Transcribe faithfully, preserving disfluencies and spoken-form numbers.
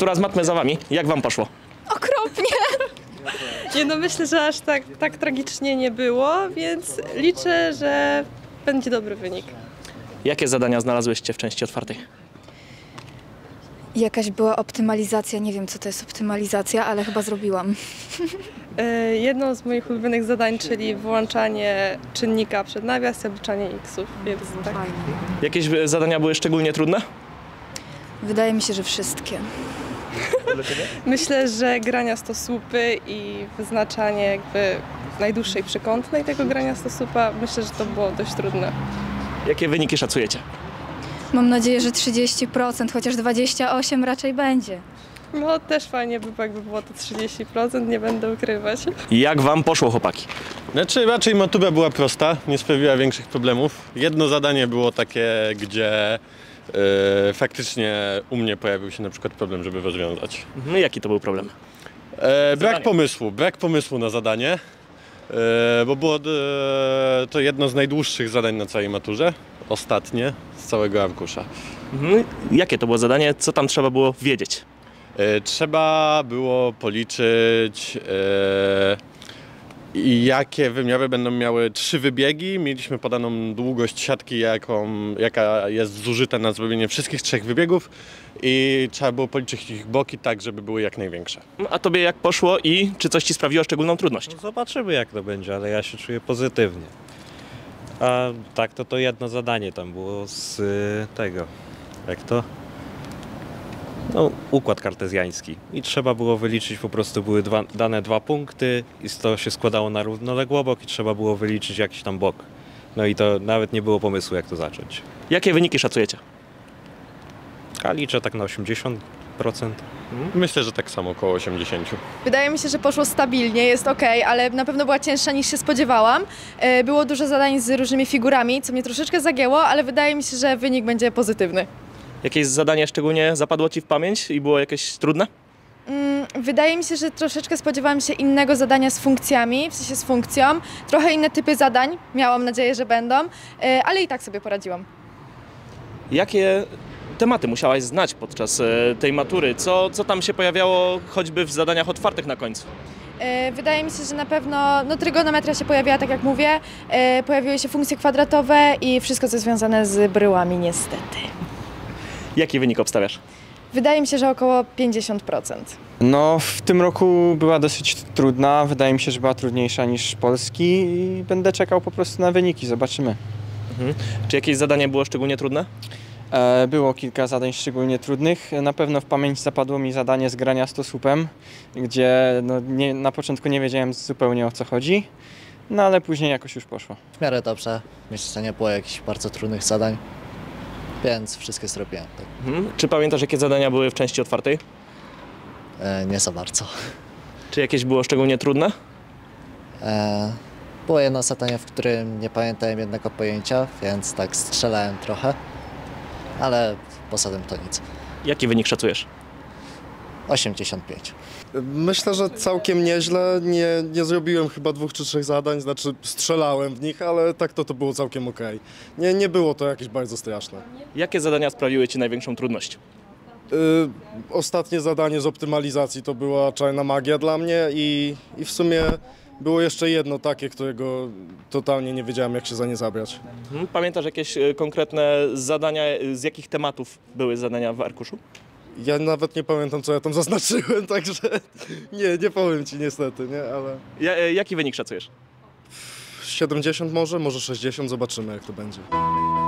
Matura z matmy za wami. Jak wam poszło? Okropnie. Nie, no myślę, że aż tak, tak tragicznie nie było, więc liczę, że będzie dobry wynik. Jakie zadania znalazłyście w części otwartej? Jakaś była optymalizacja, nie wiem co to jest optymalizacja, ale chyba zrobiłam. Jedną z moich ulubionych zadań, czyli wyłączanie czynnika przed nawias i obliczanie iksów, więc tak. Jakieś zadania były szczególnie trudne? Wydaje mi się, że wszystkie. Myślę, że grania stosłupy i wyznaczanie jakby najdłuższej przekątnej tego grania stosłupa, myślę, że to było dość trudne. Jakie wyniki szacujecie? Mam nadzieję, że trzydzieści procent, chociaż dwadzieścia osiem procent raczej będzie. No też fajnie by jakby było to trzydzieści procent, nie będę ukrywać. Jak wam poszło, chłopaki? Znaczy raczej matura była prosta, nie sprawiła większych problemów. Jedno zadanie było takie, gdzie yy, faktycznie u mnie pojawił się na przykład problem, żeby rozwiązać. No i jaki to był problem? E, brak pomysłu, brak pomysłu na zadanie, yy, bo było yy, to jedno z najdłuższych zadań na całej maturze. Ostatnie z całego arkusza. Mhm. Jakie to było zadanie? Co tam trzeba było wiedzieć? Yy, trzeba było policzyć, yy, jakie wymiary będą miały trzy wybiegi. Mieliśmy podaną długość siatki, jaką, jaka jest zużyta na zrobienie wszystkich trzech wybiegów i trzeba było policzyć ich boki tak, żeby były jak największe. A tobie jak poszło i czy coś ci sprawiło szczególną trudność? No zobaczymy jak to będzie, ale ja się czuję pozytywnie. A tak, to to jedno zadanie tam było z tego, jak to? No, układ kartezjański. I trzeba było wyliczyć, po prostu były dwa, dane dwa punkty i to się składało na równoległobok i trzeba było wyliczyć jakiś tam bok. No i to nawet nie było pomysłu, jak to zacząć. Jakie wyniki szacujecie? A liczę tak na osiemdziesiąt procent. Myślę, że tak samo, około osiemdziesiąt procent. Wydaje mi się, że poszło stabilnie, jest ok, ale na pewno była cięższa niż się spodziewałam. Było dużo zadań z różnymi figurami, co mnie troszeczkę zagięło, ale wydaje mi się, że wynik będzie pozytywny. Jakieś zadanie szczególnie zapadło ci w pamięć i było jakieś trudne? Wydaje mi się, że troszeczkę spodziewałam się innego zadania z funkcjami, w sensie z funkcją. Trochę inne typy zadań, miałam nadzieję, że będą, ale i tak sobie poradziłam. Jakie tematy musiałaś znać podczas tej matury? Co, co tam się pojawiało choćby w zadaniach otwartych na końcu? Wydaje mi się, że na pewno no, trygonometria się pojawiła, tak jak mówię. Pojawiły się funkcje kwadratowe i wszystko, co związane z bryłami, niestety. Jaki wynik obstawiasz? Wydaje mi się, że około pięćdziesiąt procent. No, w tym roku była dosyć trudna. Wydaje mi się, że była trudniejsza niż polski i będę czekał po prostu na wyniki. Zobaczymy. Mhm. Czy jakieś zadanie było szczególnie trudne? Było kilka zadań szczególnie trudnych. Na pewno w pamięć zapadło mi zadanie z grania stosłupem, gdzie no nie, na początku nie wiedziałem zupełnie o co chodzi, no ale później jakoś już poszło. W miarę dobrze. Myślę, że nie było jakichś bardzo trudnych zadań, więc wszystkie zrobiłem. Tak. Hmm. Czy pamiętasz, jakie zadania były w części otwartej? E, nie za bardzo. Czy jakieś było szczególnie trudne? E, było jedno zadanie, w którym nie pamiętałem jednego pojęcia, więc tak strzelałem trochę. Ale poza tym to nic. Jaki wynik szacujesz? osiemdziesiąt pięć. Myślę, że całkiem nieźle. Nie, nie zrobiłem chyba dwóch czy trzech zadań, znaczy strzelałem w nich, ale tak to, to było całkiem ok. Nie, nie było to jakieś bardzo straszne. Jakie zadania sprawiły ci największą trudność? Yy, ostatnie zadanie z optymalizacji to była czarna magia dla mnie i, i w sumie było jeszcze jedno takie, którego totalnie nie wiedziałem, jak się za nie zabrać. Pamiętasz jakieś konkretne zadania, z jakich tematów były zadania w arkuszu? Ja nawet nie pamiętam, co ja tam zaznaczyłem, także nie, nie powiem ci niestety, nie, ale... Ja, jaki wynik szacujesz? siedemdziesiąt może, może sześćdziesiąt, zobaczymy jak to będzie.